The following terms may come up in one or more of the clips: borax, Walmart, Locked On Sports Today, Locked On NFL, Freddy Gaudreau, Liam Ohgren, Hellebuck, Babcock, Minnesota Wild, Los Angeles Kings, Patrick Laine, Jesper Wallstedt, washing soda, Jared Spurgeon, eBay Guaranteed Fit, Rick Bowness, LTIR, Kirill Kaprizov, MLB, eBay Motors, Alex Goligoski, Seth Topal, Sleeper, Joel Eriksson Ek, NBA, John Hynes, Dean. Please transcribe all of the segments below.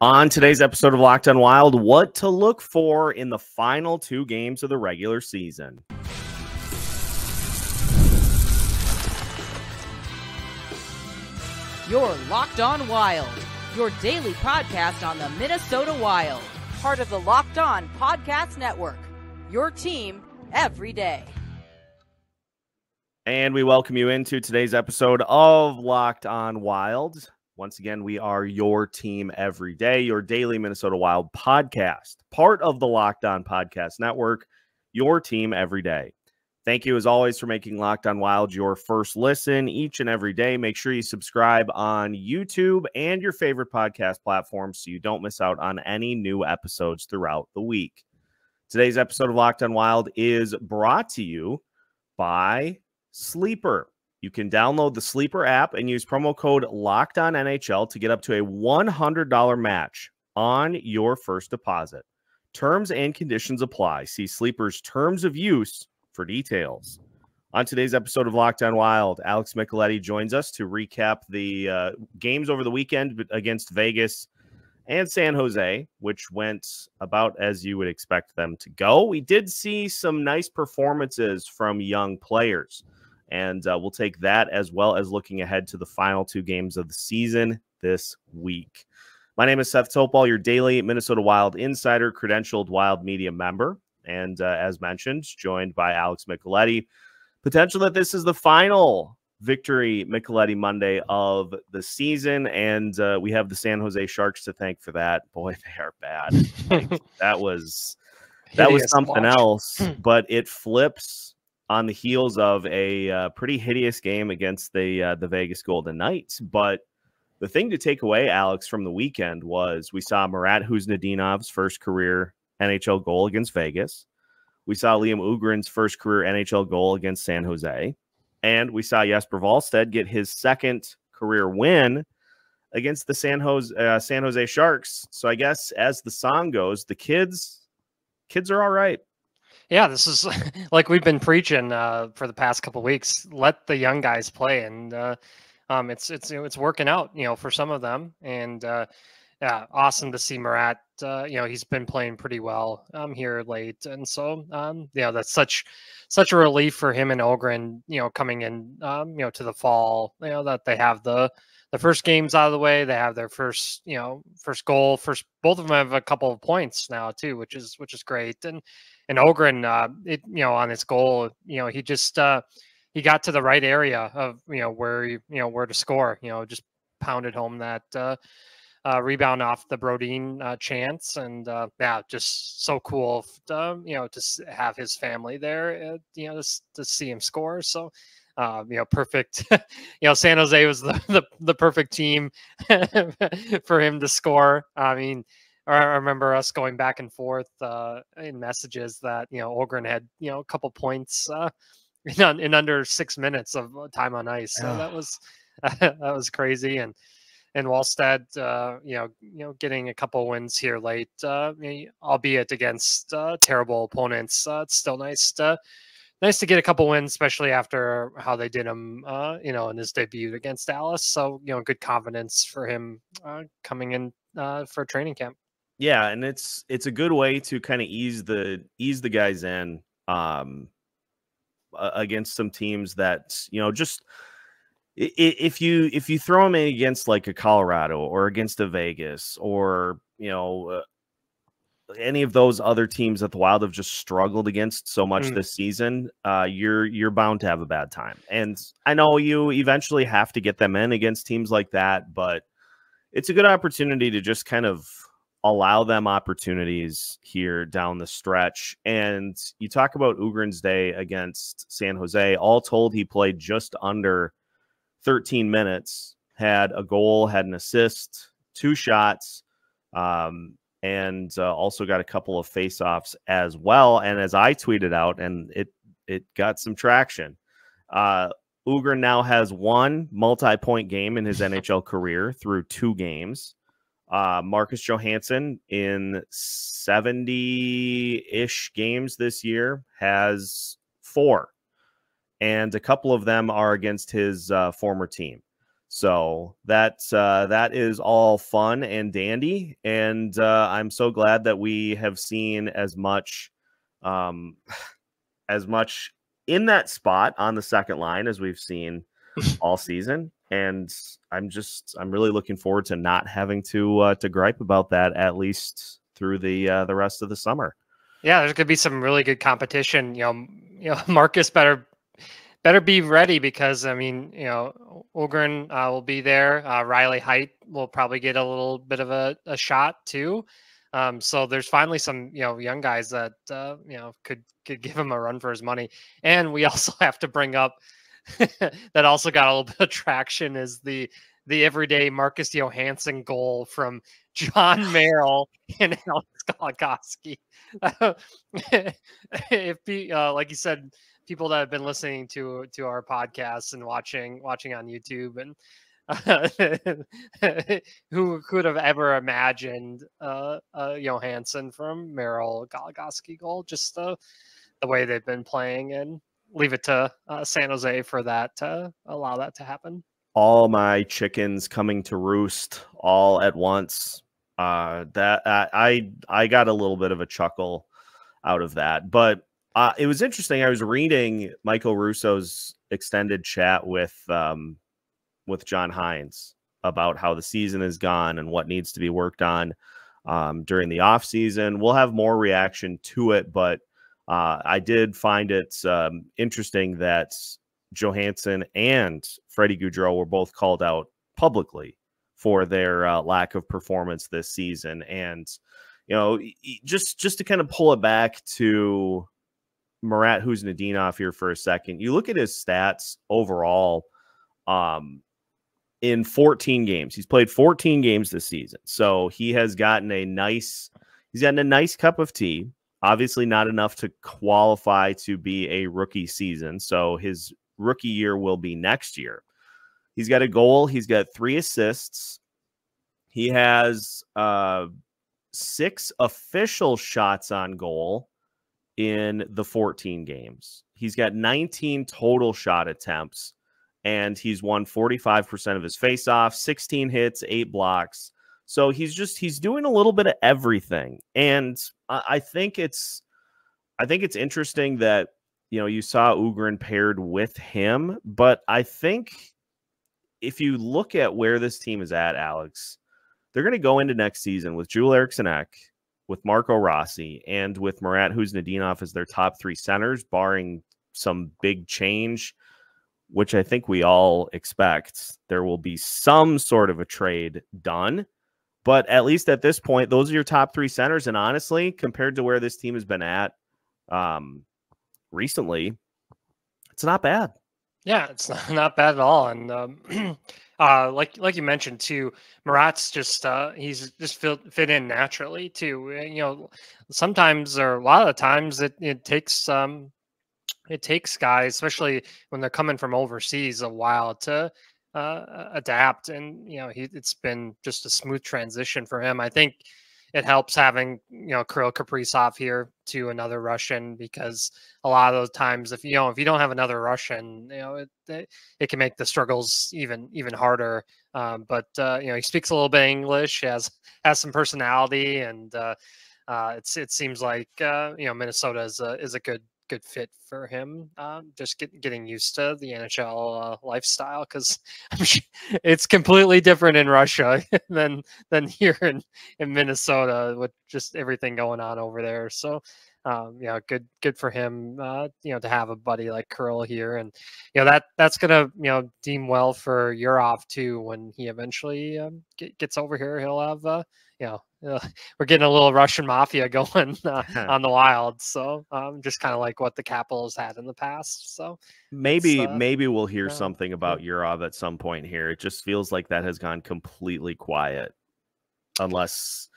On today's episode of Locked On Wild, what to look for in the final two games of the regular season. You're Locked On Wild, your daily podcast on the Minnesota Wild, part of the Locked On Podcast Network, your team every day. And we welcome you into today's episode of Locked On Wild. Once again, we are your team every day, your daily Minnesota Wild podcast, part of the Locked On Podcast Network, your team every day. Thank you, as always, for making Locked On Wild your first listen each and every day. Make sure you subscribe on YouTube and your favorite podcast platforms so you don't miss out on any new episodes throughout the week. Today's episode of Locked On Wild is brought to you by Sleeper. You can download the Sleeper app and use promo code LOCKEDONNHL to get up to a $100 match on your first deposit. Terms and conditions apply. See Sleeper's terms of use for details. On today's episode of Locked On Wild, Alex Micheletti joins us to recap the games over the weekend against Vegas and San Jose, which went about as you would expect them to go. We did see some nice performances from young players. And we'll take that as well as looking ahead to the final two games of the season this week. My name is Seth Topal, your daily Minnesota Wild insider, credentialed Wild Media member. And as mentioned, joined by Alex Micheletti. Potential that this is the final Victory Micheletti Monday of the season. And we have the San Jose Sharks to thank for that. Boy, they are bad. that was something else, but it flips on the heels of a pretty hideous game against the Vegas Golden Knights. But the thing to take away, Alex, from the weekend was we saw Marat Khusnutdinov's first career NHL goal against Vegas. We saw Liam Ohgren's first career NHL goal against San Jose. And we saw Jesper Wallstedt get his second career win against the San Jose Sharks. So I guess as the song goes, the kids are all right. Yeah, this is like we've been preaching for the past couple of weeks. Let the young guys play, and it's working out, you know, for some of them. And yeah, awesome to see Marat. You know, he's been playing pretty well here late, and so you know, that's such a relief for him and Ohgren. You know, coming in, you know, to the fall, you know, that they have the first games out of the way. They have their first goal. Both of them have a couple of points now too, which is great. And Ohgren, you know, on his goal, you know, he just he got to the right area of, you know, where to score. You know, just pounded home that rebound off the Brodin chance, and yeah, just so cool, you know, to have his family there, you know, to see him score. So. You know, perfect. You know, San Jose was the perfect team for him to score. I mean, I remember us going back and forth in messages that, you know, Ohgren had, you know, a couple points in under 6 minutes of time on ice. So that was crazy. And Wallstedt, you know, getting a couple wins here late, albeit against terrible opponents. It's still nice to. Nice to get a couple wins, especially after how they did him, you know, in his debut against Dallas. So, you know, good confidence for him coming in for training camp. Yeah, and it's a good way to kind of ease the guys in against some teams that, you know, just if you throw them in against like a Colorado or against a Vegas or, you know. Any of those other teams that the Wild have just struggled against so much this season, you're bound to have a bad time. And I know you eventually have to get them in against teams like that, but it's a good opportunity to just kind of allow them opportunities here down the stretch. And you talk about Ohgren's day against San Jose. All told, he played just under 13 minutes, had a goal, had an assist, two shots, and also got a couple of face-offs as well. And as I tweeted out, and it got some traction, Ohgren now has one multi-point game in his NHL career through two games. Marcus Johansson in 70-ish games this year has four. And a couple of them are against his former team. So that is all fun and dandy, and I'm so glad that we have seen as much in that spot on the second line as we've seen all season. And I'm really looking forward to not having to gripe about that, at least through the rest of the summer. Yeah, there's gonna be some really good competition. You know, Marcus better be ready, because I mean, you know, Ohgren will be there. Riley Hyde will probably get a little bit of a shot too. So there's finally some, you know, young guys that you know, could give him a run for his money. And we also have to bring up that also got a little bit of traction is the everyday Marcus Johansson goal from John Merrill and Alex Goligoski. If he, like you said, people that have been listening to our podcasts and watching on YouTube, and who could have ever imagined Johansson from Merrill Goligoski goal? Just the way they've been playing, and leave it to San Jose for that to allow that to happen. All my chickens coming to roost all at once. I got a little bit of a chuckle out of that, but it was interesting. I was reading Michael Russo's extended chat with John Hynes about how the season is gone and what needs to be worked on during the off season. We'll have more reaction to it, but I did find it interesting that Johansson and Freddy Gaudreau were both called out publicly for their lack of performance this season. And, you know, just to kind of pull it back to Marat Khusnutdinov here for a second. You look at his stats overall in 14 games. He's played 14 games this season. So he has gotten a nice cup of tea. Obviously not enough to qualify to be a rookie season. So his rookie year will be next year. He's got a goal. He's got 3 assists. He has 6 official shots on goal in the 14 games. He's got 19 total shot attempts, and he's won 45% of his faceoffs, 16 hits, 8 blocks. So he's doing a little bit of everything. And I think it's interesting that, you know, you saw Ohgren paired with him, but I think if you look at where this team is at, Alex, they're going to go into next season with Joel Eriksson Ek, with Marco Rossi, and with Marat Khusnutdinov as their top 3 centers, barring some big change, which I think we all expect. There will be some sort of a trade done, but at least at this point, those are your top 3 centers. And honestly, compared to where this team has been at recently, it's not bad. Yeah, it's not bad at all. And like you mentioned too, Marat's just he's just fit in naturally too. You know, sometimes, or a lot of the times, it takes guys, especially when they're coming from overseas, a while to adapt. And you know, it's been just a smooth transition for him. I think it helps having, you know, Kirill Kaprizov here to another Russian, because a lot of those times, if you don't have another Russian, you know, it can make the struggles even harder. You know, he speaks a little bit English, has some personality, and it seems like you know, Minnesota is a good fit for him. Just getting used to the NHL lifestyle, because it's completely different in Russia than here in Minnesota, with just everything going on over there. So you know, good for him, you know, to have a buddy like Kirill here. And you know, that's gonna, you know, deem well for Yurov too, when he eventually gets over here. He'll have you know, we're getting a little Russian mafia going on the Wild. So just kind of like what the Capitals had in the past. So maybe we'll hear something about Yurov at some point here. It just feels like that has gone completely quiet, unless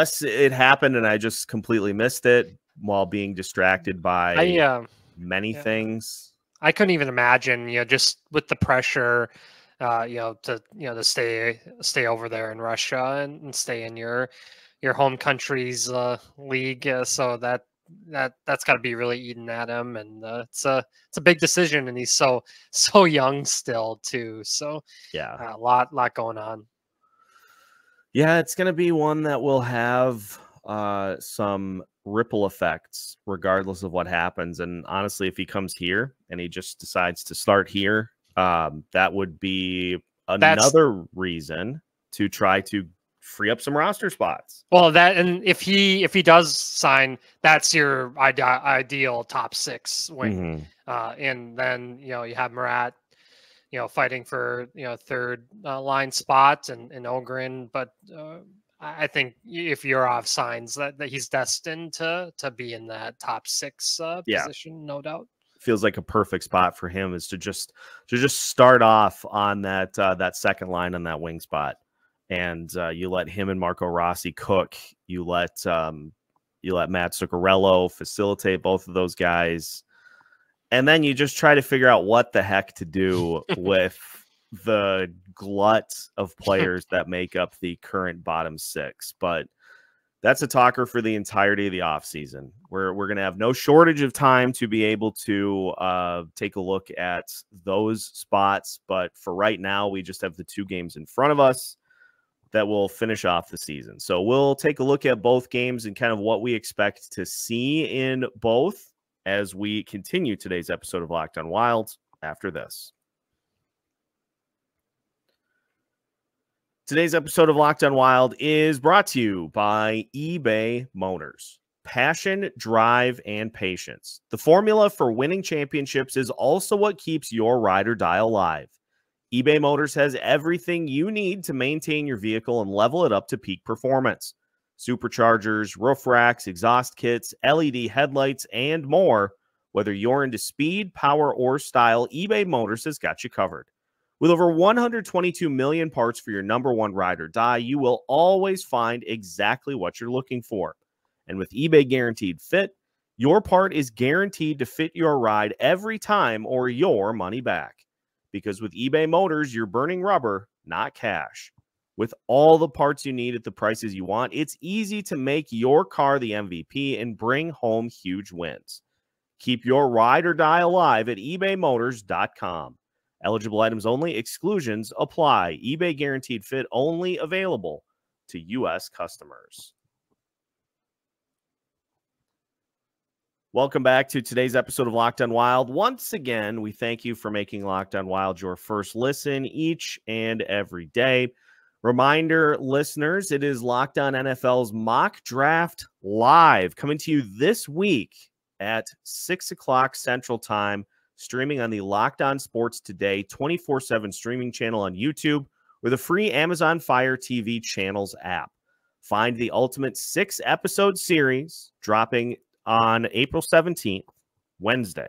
it happened and I just completely missed it while being distracted by many things. I couldn't even imagine, you know, just with the pressure, you know, to stay over there in Russia and stay in your home country's league. So that that's got to be really eating at him. And it's a big decision, and he's so young still too. So yeah, a lot going on. Yeah, it's going to be one that will have some ripple effects regardless of what happens. And honestly, if he comes here and he just decides to start here, that would be another reason to try to free up some roster spots. Well, and if he does sign, that's your ideal top six wing. Mm-hmm. And then, you have Marat, fighting for, third line spot and Ohgren. But I think if Yurov signs, that he's destined to be in that top six position, no doubt. Feels like a perfect spot for him is to just start off on that that second line on that wing spot, and you let him and Marco Rossi cook. You let Matt Zuccarello facilitate both of those guys, and then you just try to figure out what the heck to do with the glut of players that make up the current bottom six. But that's a talker for the entirety of the offseason. We're going to have no shortage of time to be able to take a look at those spots. But for right now, we just have the two games in front of us that will finish off the season. So we'll take a look at both games and kind of what we expect to see in both as we continue today's episode of Locked On Wild after this. Today's episode of Locked On Wild is brought to you by eBay Motors. Passion, drive, and patience. The formula for winning championships is also what keeps your ride or die alive. eBay Motors has everything you need to maintain your vehicle and level it up to peak performance. Superchargers, roof racks, exhaust kits, LED headlights, and more. Whether you're into speed, power, or style, eBay Motors has got you covered. With over 122 million parts for your number one ride or die, you will always find exactly what you're looking for. And with eBay Guaranteed Fit, your part is guaranteed to fit your ride every time or your money back. Because with eBay Motors, you're burning rubber, not cash. With all the parts you need at the prices you want, it's easy to make your car the MVP and bring home huge wins. Keep your ride or die alive at ebaymotors.com. Eligible items only. Exclusions apply. eBay Guaranteed Fit only available to U.S. customers. Welcome back to today's episode of Locked On Wild. Once again, we thank you for making Locked On Wild your first listen each and every day. Reminder, listeners, it is Locked On NFL's Mock Draft Live coming to you this week at 6 o'clock Central Time. Streaming on the Locked On Sports Today 24/7 streaming channel on YouTube or the free Amazon Fire TV channels app. Find the ultimate 6-episode series dropping on April 17th, Wednesday,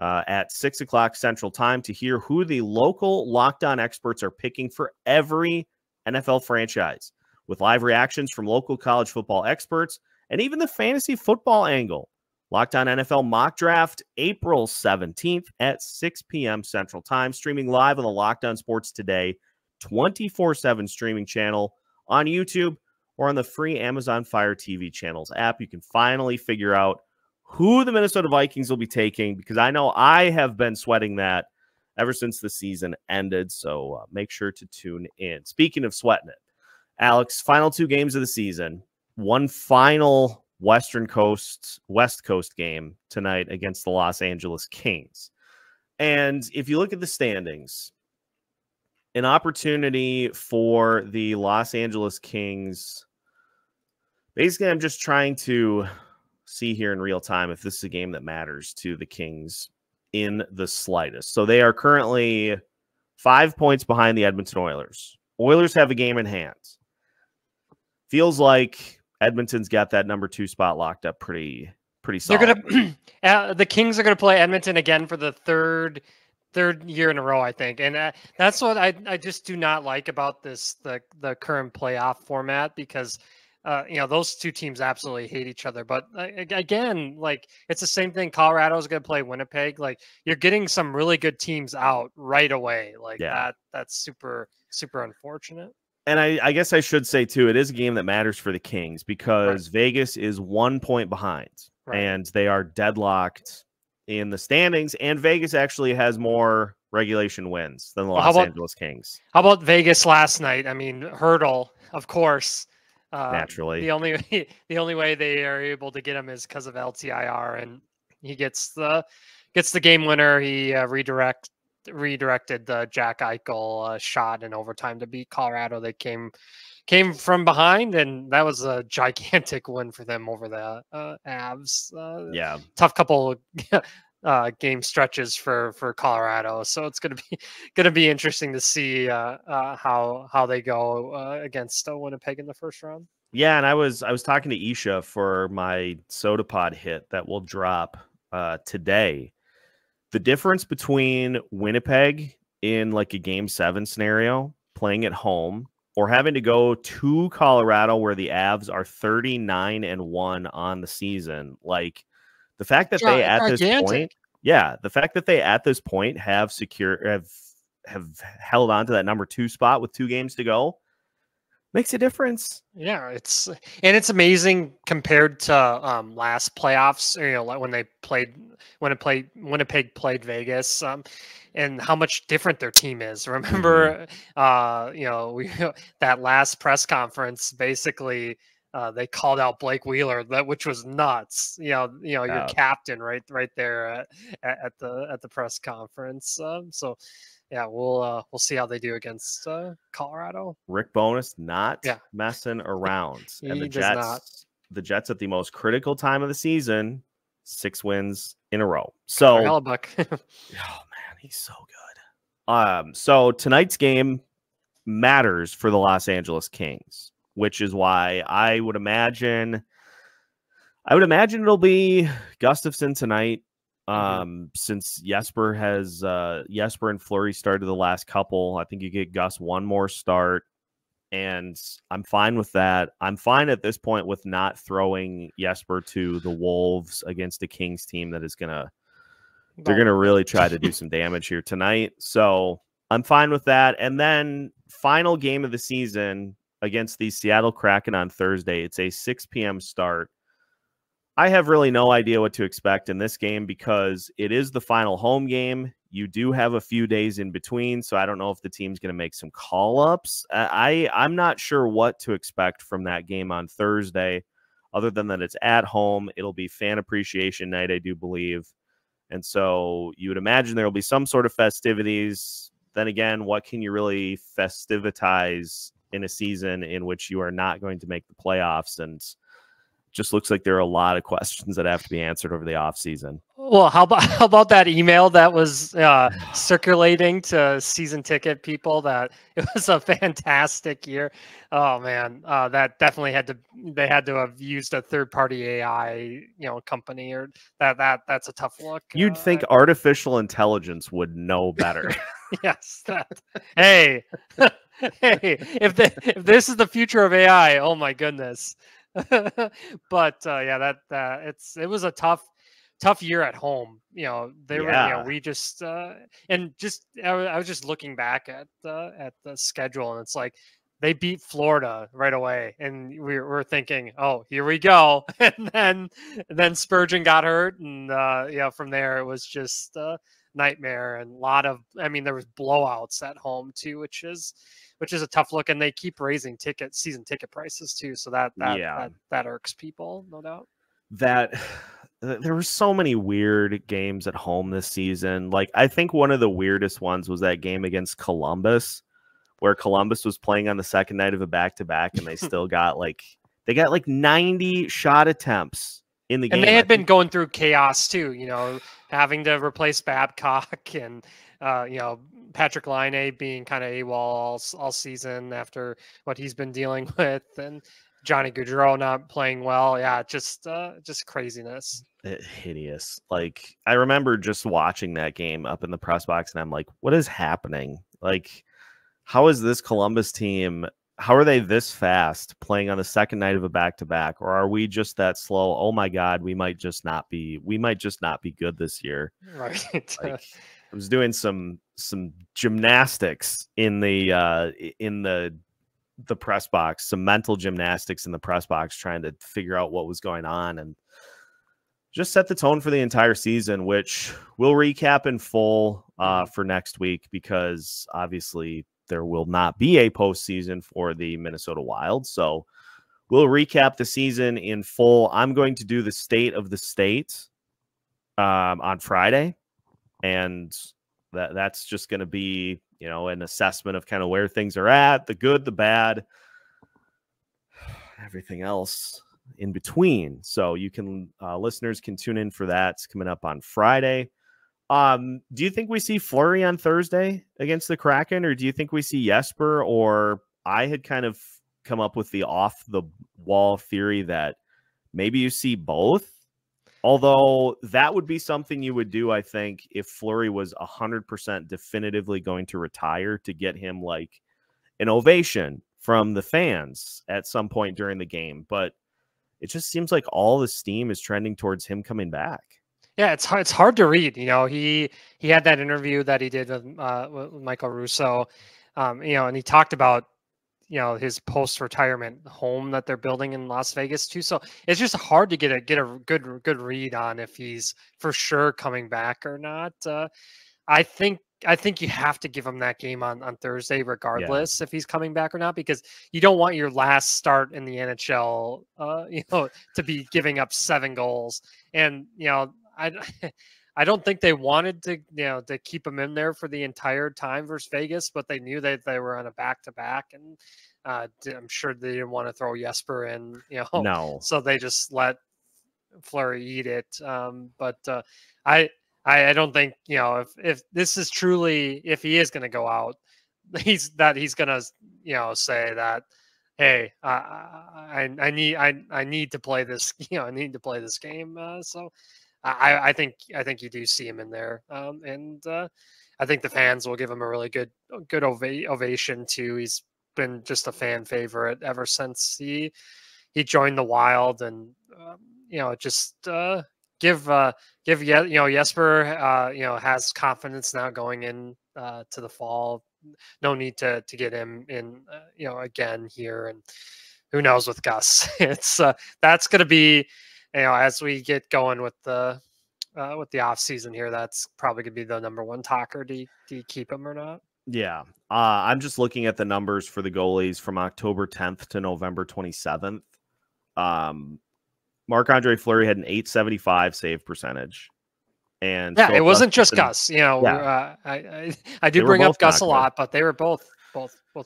at 6 o'clock Central Time to hear who the local Locked On experts are picking for every NFL franchise, with live reactions from local college football experts and even the fantasy football angle. Locked On NFL Mock Draft, April 17th at 6 p.m. Central Time, streaming live on the Locked On Sports Today 24/7 streaming channel on YouTube or on the free Amazon Fire TV channels app. You can finally figure out who the Minnesota Vikings will be taking, because I know I have been sweating that ever since the season ended, so make sure to tune in. Speaking of sweating it, Alex, final two games of the season, one final West Coast game tonight against the Los Angeles Kings. And if you look at the standings, an opportunity for the Los Angeles Kings. Basically, I'm just trying to see here in real time if this is a game that matters to the Kings in the slightest. So they are currently 5 points behind the Edmonton Oilers. Oilers have a game in hand. Feels like Edmonton's got that number 2 spot locked up pretty solid. They're gonna, the Kings are going to play Edmonton again for the third year in a row, I think. And that's what I just do not like about this, the current playoff format, because those two teams absolutely hate each other. But again, like, it's the same thing. Colorado's going to play Winnipeg. Like, you're getting some really good teams out right away. Like, yeah, that's super, super unfortunate. And I guess I should say, too, it is a game that matters for the Kings, because Vegas is 1 point behind. right. And they are deadlocked in the standings. And Vegas actually has more regulation wins than the Los Angeles Kings. How about Vegas last night? I mean, Hurdle, of course. Naturally, the only way they are able to get him is because of LTIR, and he gets the game winner. He redirected the Jack Eichel shot in overtime to beat Colorado. They came from behind, and that was a gigantic win for them over the Avs. Yeah, tough couple game stretches for Colorado. So it's going to be interesting to see how they go against Winnipeg in the first round. Yeah, and I was talking to Isha for my SodaPod hit that will drop today. The difference between Winnipeg in like a Game 7 scenario, playing at home, or having to go to Colorado, where the Avs are 39-1 on the season, like. The fact that they at this point, have held on to that number 2 spot with 2 games to go makes a difference. Yeah, it's amazing compared to last playoffs, you know, like when Winnipeg played Vegas, and how much different their team is. Remember, you know, that last press conference basically. They called out Blake Wheeler, which was nuts. You know, your captain, right there at the press conference. So, yeah, we'll see how they do against Colorado. Rick Bowness not messing around, and the Jets at the most critical time of the season, 6 wins in a row. So, Hellebuck. Oh man, he's so good. So tonight's game matters for the Los Angeles Kings. Which is why I would imagine it'll be Gustafsson tonight. Since Jesper and Fleury started the last couple, I think you get Gus one more start, and I'm fine with that. I'm fine at this point with not throwing Jesper to the wolves against a Kings team that is they're gonna really try to do some damage here tonight. So I'm fine with that. And then final game of the season. Against the Seattle Kraken on Thursday. It's a 6 p.m. start. I have really no idea what to expect in this game because it is the final home game. You do have a few days in between, so I don't know if the team's going to make some call-ups. I'm not sure what to expect from that game on Thursday, other than that it's at home. It'll be fan appreciation night, I do believe. And so you would imagine there will be some sort of festivities. Then again, what can you really festivitize in a season in which you are not going to make the playoffs? And just looks like there are a lot of questions that have to be answered over the off season. Well, how about that email that was circulating to season ticket people that it was a fantastic year? Oh man, that definitely they had to have used a third-party AI, you know, company, or that's a tough look. You'd think artificial intelligence would know better. Yes. Hey. Hey, if this is the future of AI, oh my goodness. But yeah, it was a tough year at home. You know, I was just looking back at the schedule, and it's like they beat Florida right away, and we're thinking, oh, here we go. And then Spurgeon got hurt, and yeah, from there it was just nightmare, and there was blowouts at home too, which is a tough look, and they keep raising season ticket prices too, so that irks people, no doubt. That there were so many weird games at home this season. Like, I think one of the weirdest ones was that game against Columbus, where Columbus was playing on the second night of a back-to-back, and they still got like 90 shot attempts in the game. And they had been going through chaos too, you know, having to replace Babcock, and you know, Patrick Laine being kind of AWOL all season after what he's been dealing with, and Johnny Gaudreau not playing well. Yeah, just craziness. It's hideous. Like, I remember just watching that game up in the press box, and I'm like, what is happening? Like, how is this Columbus team? How are they this fast playing on the second night of a back-to-back? Or are we just that slow? Oh my God, we might just not be good this year. Right. Like, I was doing some gymnastics in the press box, some mental gymnastics in the press box, trying to figure out what was going on. And just set the tone for the entire season, which we'll recap in full for next week, because obviously there will not be a postseason for the Minnesota Wild. So we'll recap the season in full. I'm going to do the state of the state on Friday, and that's just going to be, you know, an assessment of kind of where things are at, the good, the bad, everything else in between. So you can, listeners can tune in for that. It's coming up on Friday. Do you think we see Fleury on Thursday against the Kraken, or do you think we see Jesper? Or I had kind of come up with the off the wall theory that maybe you see both. Although that would be something you would do, I think, if Fleury was 100% definitively going to retire, to get him like an ovation from the fans at some point during the game. But it just seems like all the steam is trending towards him coming back. Yeah, it's hard to read. You know, he had that interview that he did with Michael Russo, you know, and he talked about, you know, his post-retirement home that they're building in Las Vegas too. So it's just hard to get a good read on if he's for sure coming back or not. I think you have to give him that game on Thursday, regardless if he's coming back or not, because you don't want your last start in the NHL, you know, to be giving up 7 goals. And, you know, I don't think they wanted to, you know, to keep him in there for the entire time versus Vegas, but they knew that they were on a back-to-back, and I'm sure they didn't want to throw Jesper in, you know, so they just let Fleury eat it. But I don't think, you know, if this is truly, if he is going to go out, he's going to, you know, say that, hey, I need to play this, you know, I need to play this game. So I think you do see him in there, and I think the fans will give him a really good ovation too. He's been just a fan favorite ever since he joined the Wild, and you know, just give you know, Jesper you know, has confidence now going in to the fall. No need to get him in you know, again here, and who knows with Gus? It's that's gonna be. You know, as we get going with the off season here, that's probably gonna be the #1 talker. Do you keep him or not? Yeah, I'm just looking at the numbers for the goalies from October 10th to November 27th. Marc-Andre Fleury had an .875 save percentage, and yeah, it wasn't just Gus. You know, yeah. I do bring up Gus a lot, but they were both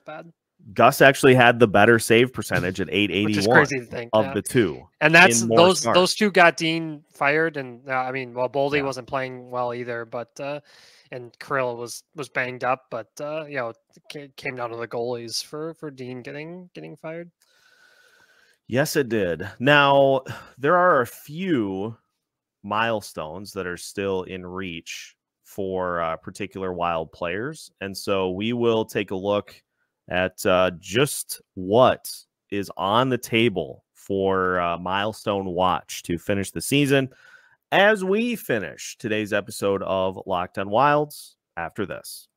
bad. Gus actually had the better save percentage at .881, which is crazy to think, of the two. And that's those two got Dean fired, and I mean, well, Boldy wasn't playing well either, but and Kirill was banged up, but you know, it came down to the goalies for Dean getting fired. Yes, it did. Now there are a few milestones that are still in reach for particular Wild players, and so we will take a look at just what is on the table for milestone watch to finish the season, as we finish today's episode of Locked On Wilds after this.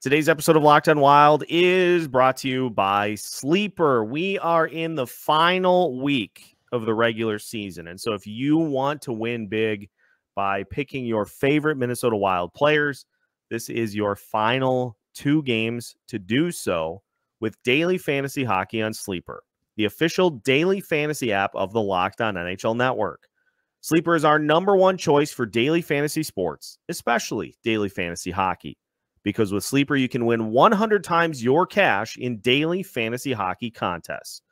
Today's episode of Locked On Wild is brought to you by Sleeper. We are in the final week of the regular season, and so if you want to win big by picking your favorite Minnesota Wild players, this is your final 2 games to do so with Daily Fantasy Hockey on Sleeper, the official daily fantasy app of the Locked On NHL Network. Sleeper is our #1 choice for daily fantasy sports, especially daily fantasy hockey, because with Sleeper, you can win 100 times your cash in daily fantasy hockey contests.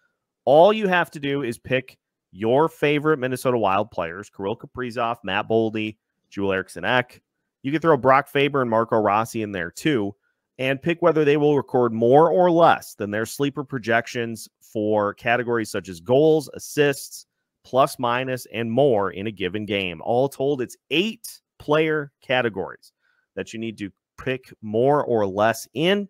All you have to do is pick your favorite Minnesota Wild players, Kirill Kaprizov, Matt Boldy, Joel Eriksson Ek. You can throw Brock Faber and Marco Rossi in there too, and pick whether they will record more or less than their Sleeper projections for categories such as goals, assists, plus, minus, and more in a given game. All told, it's 8 player categories that you need to pick more or less in.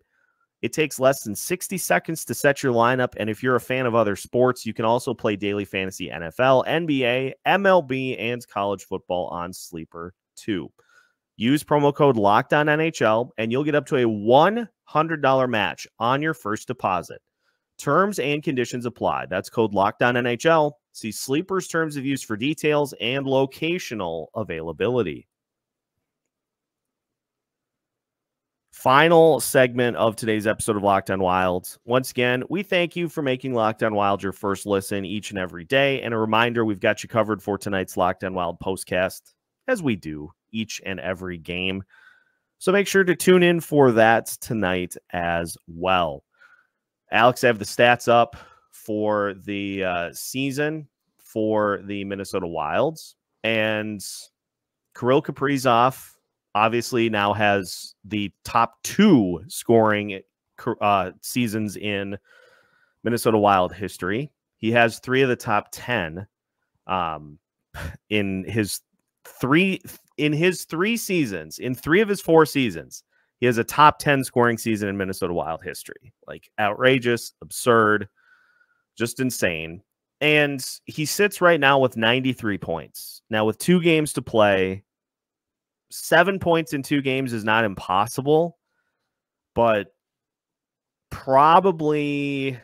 It takes less than 60 seconds to set your lineup, and if you're a fan of other sports, you can also play daily fantasy NFL, NBA, MLB, and college football on Sleeper too. Use promo code LOCKEDONNHL, and you'll get up to a $100 match on your first deposit. Terms and conditions apply. That's code LOCKEDONNHL. See Sleeper's terms of use for details and locational availability. Final segment of today's episode of Locked On Wild. Once again, we thank you for making Locked On Wild your first listen each and every day. And a reminder, we've got you covered for tonight's Locked On Wild postcast, as we do each and every game. So make sure to tune in for that tonight as well. Alex, I have the stats up for the season for the Minnesota Wilds. And Kirill Kaprizov obviously now has the top two scoring seasons in Minnesota Wild history. He has three of the top 10 in his three seasons. In three of his four seasons, he has a top 10 scoring season in Minnesota Wild history. Like, outrageous, absurd, just insane. And he sits right now with 93 points. Now, with 2 games to play, 7 points in 2 games is not impossible, but probably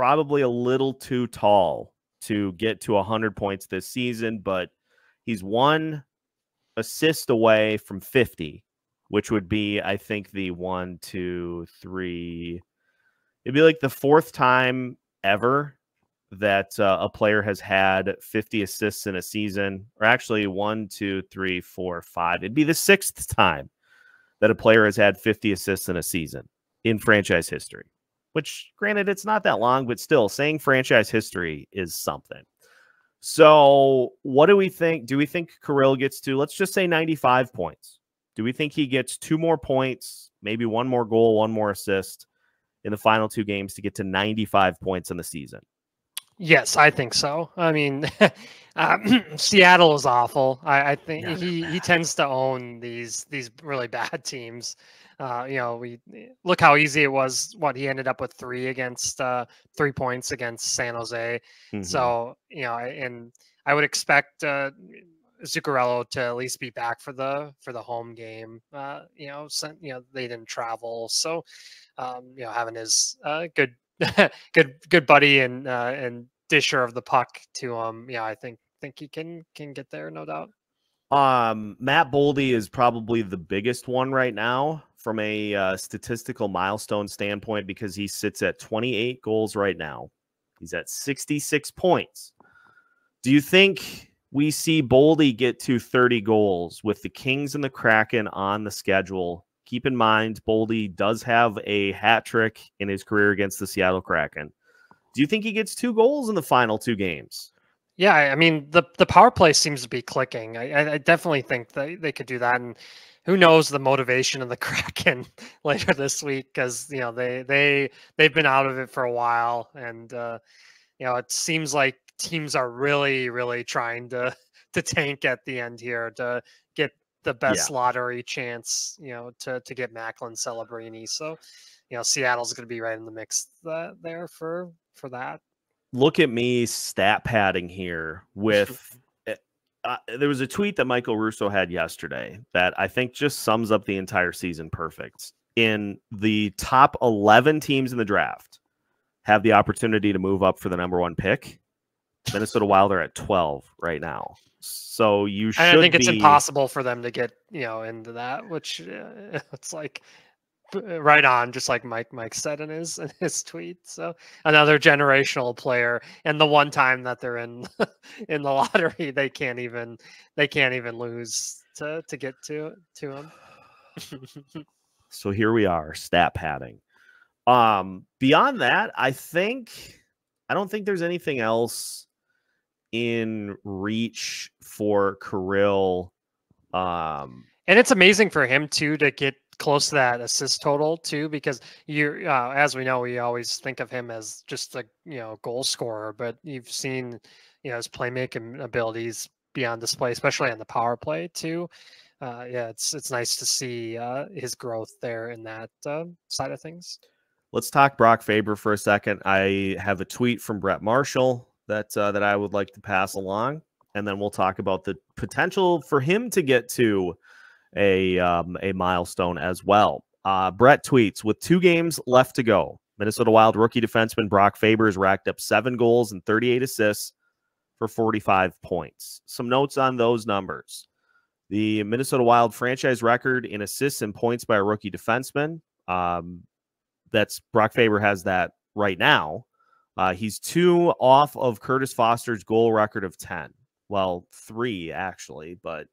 a little too tall to get to 100 points this season. But he's 1 assist away from 50, which would be, I think, the 1, 2, 3. It'd be like the 4th time ever that a player has had 50 assists in a season, or actually 1, 2, 3, 4, 5. It'd be the 6th time that a player has had 50 assists in a season in franchise history, which, granted, it's not that long, but still, saying franchise history is something. So what do we think? Do we think Kirill gets to, let's just say, 95 points? Do we think he gets 2 more points, maybe 1 more goal, 1 more assist in the final 2 games to get to 95 points in the season? Yes, I think so. I mean, Seattle is awful. I think he tends to own these really bad teams. You know, we look how easy it was. What, he ended up with 3 points against San Jose. Mm-hmm. So, you know, and I would expect Zuccarello to at least be back for the home game. They didn't travel, so having his good buddy and disher of the puck to him. Yeah, I think he can get there, no doubt. Matt Boldy is probably the biggest one right now from a statistical milestone standpoint, because he sits at 28 goals right now. He's at 66 points. Do you think we see Boldy get to 30 goals with the Kings and the Kraken on the schedule? Keep in mind, Boldy does have a hat trick in his career against the Seattle Kraken. Do you think he gets 2 goals in the final 2 games? Yeah, I mean, the power play seems to be clicking. I definitely think they could do that. And who knows the motivation of the Kraken later this week, because, you know, they've been out of it for a while. And, it seems like teams are really, really trying to tank at the end here to get the best lottery chance, to get Macklin, Celebrini. So, Seattle's going to be right in the mix there for that. Look at me stat padding here with there was a tweet that Michael Russo had yesterday that I think just sums up the entire season perfect. In the top 11 teams in the draft have the opportunity to move up for the number 1 pick. Minnesota Wild are at 12 right now. So you should. I think it's impossible for them to get into that, which it's like right on, just like Mike said in his tweet. So another generational player, and the one time that they're in the lottery, they can't even lose to get to him. So here we are, stat padding. Beyond that, I don't think there's anything else in reach for Kirill. And it's amazing for him too to get close to that assist total too, because as we know, we always think of him as just a goal scorer, but you've seen his playmaking abilities be on display, especially on the power play too. It's nice to see his growth there in that side of things. Let's talk Brock Faber for a second. I have a tweet from Brett Marshall that I would like to pass along, and then we'll talk about the potential for him to get to a milestone as well. Brett tweets, with 2 games left to go, Minnesota Wild rookie defenseman Brock Faber has racked up 7 goals and 38 assists for 45 points. Some notes on those numbers. The Minnesota Wild franchise record in assists and points by a rookie defenseman. That's Brock Faber has that right now. He's 2 off of Curtis Foster's goal record of 10. Well, 3 actually, but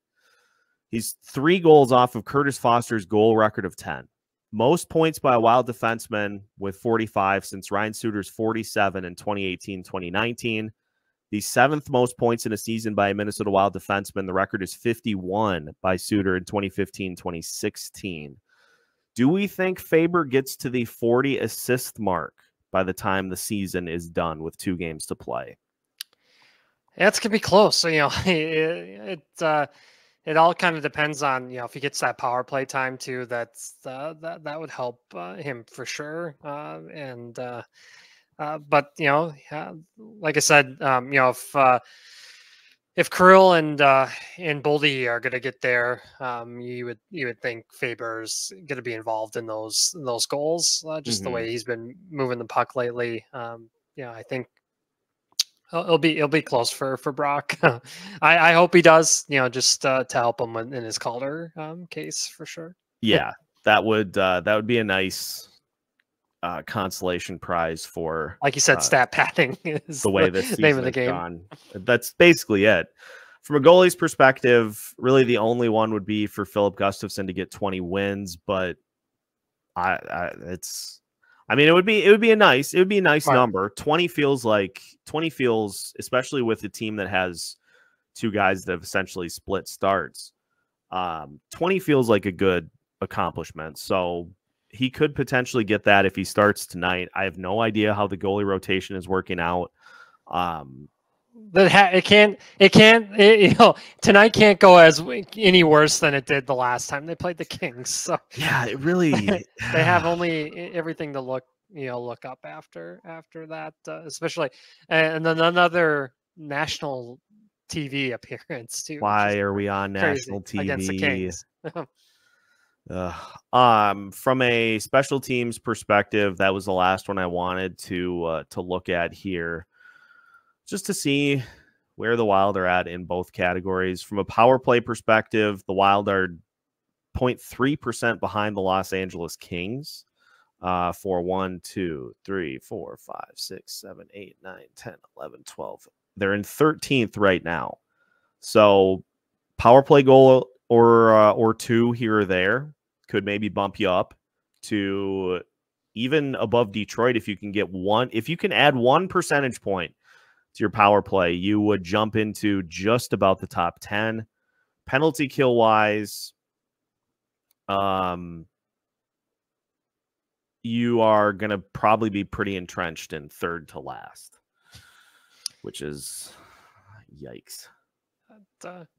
he's 3 goals off of Curtis Foster's goal record of 10. Most points by a Wild defenseman with 45 since Ryan Suter's 47 in 2018-2019. The 7th most points in a season by a Minnesota Wild defenseman. The record is 51 by Suter in 2015-2016. Do we think Faber gets to the 40 assist mark by the time the season is done with 2 games to play? That's going to be close. So, you know, it all kind of depends on, you know, if he gets that power play time too, that's that would help him for sure. But, you know, like I said, you know, if Kirill and Boldy are going to get there, you would think Faber's going to be involved in those goals, just the way he's been moving the puck lately. Yeah, I think it'll be close for Brock. I hope he does, you know, just to help him in his Calder case for sure. Yeah, that would be a nice consolation prize for, like you said, stat padding is the way this name of the game gone. That's basically it. From a goalie's perspective, really the only one would be for Filip Gustavsson to get 20 wins, but it would be a nice number. 20 feels, especially with a team that has 2 guys that have essentially split starts, 20 feels like a good accomplishment. So he could potentially get that if he starts tonight. I have no idea how the goalie rotation is working out. Tonight can't go any worse than it did the last time they played the Kings. So yeah, it really they have only everything to look up after that, especially, and then another national TV appearance too. Why are we on national TV against the Kings? From a special teams perspective, that was the last one I wanted to look at here, just to see where the Wild are at in both categories. From a power play perspective, the Wild are 0.3% behind the Los Angeles Kings for 1, 2, 3, 4, 5, 6, 7, 8, 9, 10, 11, 12. They're in 13th right now. So power play goal or 2 here or there could maybe bump you up to even above Detroit. If you can get one, if you can add 1 percentage point to your power play, you would jump into just about the top 10. Penalty kill wise, you are going to probably be pretty entrenched in 3rd to last, which is yikes.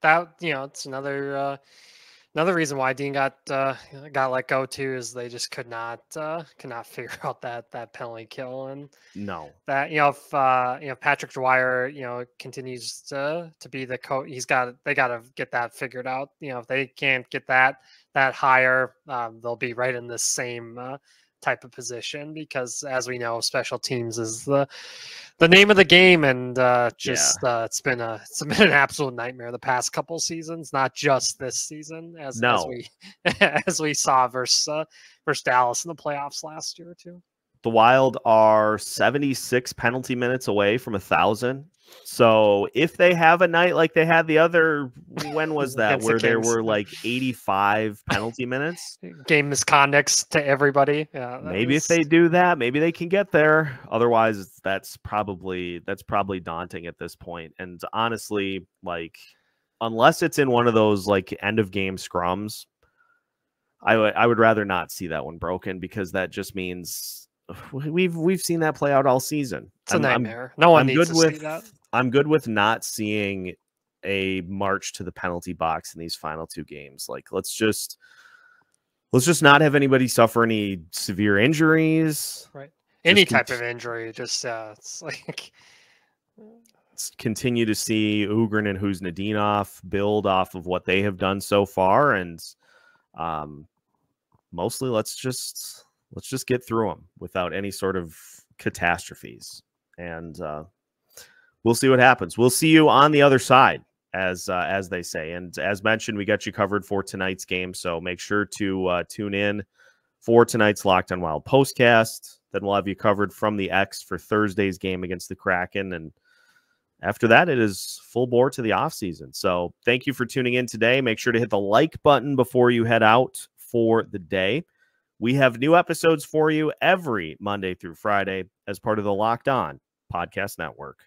That, you know, it's another reason why Dean got let go too, is they just could not figure out that penalty kill. And no, that, you know, if Patrick Dwyer, you know, continues to be the coach, they gotta get that figured out. You know, if they can't get that higher, they'll be right in the same type of position, because as we know, special teams is the name of the game, and it's been an absolute nightmare the past couple seasons, not just this season, as we saw versus Dallas in the playoffs last year too. The Wild are 76 penalty minutes away from 1,000. So if they have a night like they had the other, when was that, where there were like 85 penalty minutes? Game misconducts to everybody. Yeah, maybe if they do that, maybe they can get there. Otherwise, that's probably daunting at this point. And honestly, like, unless it's in one of those like end of game scrums, I would rather not see that one broken, because that just means we've seen that play out all season. It's a nightmare. I'm good with not seeing a march to the penalty box in these final 2 games. Like, let's just not have anybody suffer any severe injuries. Right. Any type of injury. Just it's like, let's continue to see Ohgren and Khusnutdinov build off of what they have done so far, and mostly let's just get through them without any sort of catastrophes. And we'll see what happens. We'll see you on the other side, as they say. And as mentioned, we got you covered for tonight's game. So make sure to tune in for tonight's Locked On Wild postcast. Then we'll have you covered from the X for Thursday's game against the Kraken. And after that, it is full bore to the offseason. So thank you for tuning in today. Make sure to hit the like button before you head out for the day. We have new episodes for you every Monday through Friday as part of the Locked On Podcast Network.